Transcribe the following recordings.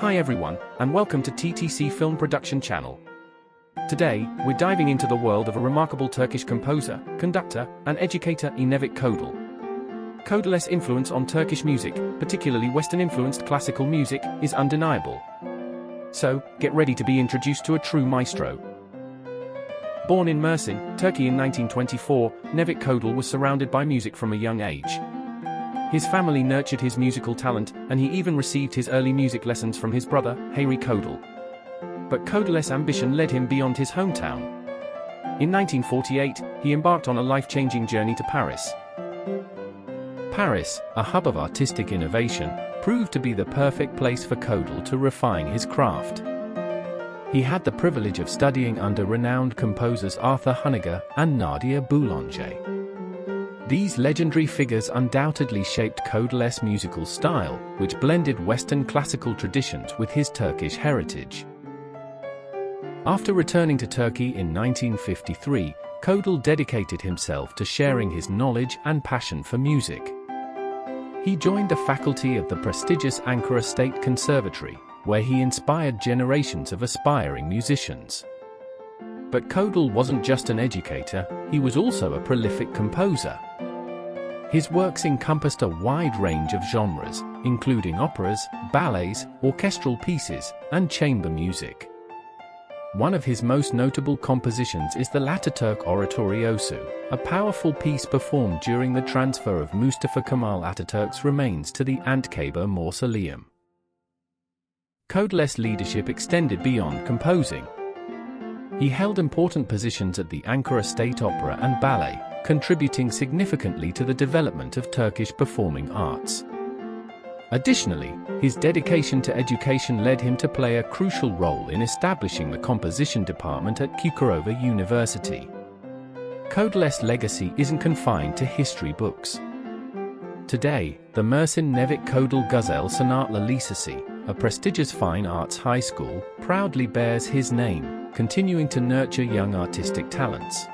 Hi everyone, and welcome to TTC Film Production Channel. Today, we're diving into the world of a remarkable Turkish composer, conductor, and educator Nevit Kodallı. Kodallı's influence on Turkish music, particularly Western-influenced classical music, is undeniable. So, get ready to be introduced to a true maestro. Born in Mersin, Turkey in 1924, Nevit Kodallı was surrounded by music from a young age. His family nurtured his musical talent, and he even received his early music lessons from his brother, Harry Kodallı. But Kodallı's ambition led him beyond his hometown. In 1948, he embarked on a life-changing journey to Paris. Paris, a hub of artistic innovation, proved to be the perfect place for Kodallı to refine his craft. He had the privilege of studying under renowned composers Arthur Honegger and Nadia Boulanger. These legendary figures undoubtedly shaped Kodallı's musical style, which blended Western classical traditions with his Turkish heritage. After returning to Turkey in 1953, Kodallı dedicated himself to sharing his knowledge and passion for music. He joined the faculty of the prestigious Ankara State Conservatory, where he inspired generations of aspiring musicians. But Kodallı wasn't just an educator, he was also a prolific composer. His works encompassed a wide range of genres, including operas, ballets, orchestral pieces, and chamber music. One of his most notable compositions is the Atatürk Oratoriosu, a powerful piece performed during the transfer of Mustafa Kemal Atatürk's remains to the Anıtkabir mausoleum. Kodallı's leadership extended beyond composing. He held important positions at the Ankara State Opera and Ballet, contributing significantly to the development of Turkish performing arts. Additionally, his dedication to education led him to play a crucial role in establishing the composition department at Cukurova University. Kodallı's legacy isn't confined to history books. Today, the Mersin Nevit Kodallı Güzel Sanatlar Lisesi, a prestigious fine arts high school, proudly bears his name, continuing to nurture young artistic talents.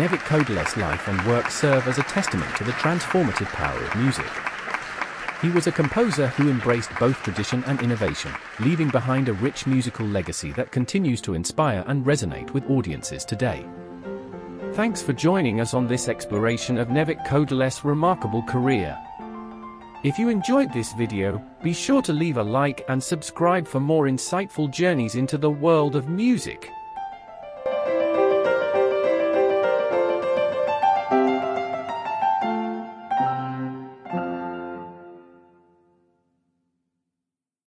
Nevit Kodallı's life and work serve as a testament to the transformative power of music. He was a composer who embraced both tradition and innovation, leaving behind a rich musical legacy that continues to inspire and resonate with audiences today. Thanks for joining us on this exploration of Nevit Kodallı's remarkable career. If you enjoyed this video, be sure to leave a like and subscribe for more insightful journeys into the world of music.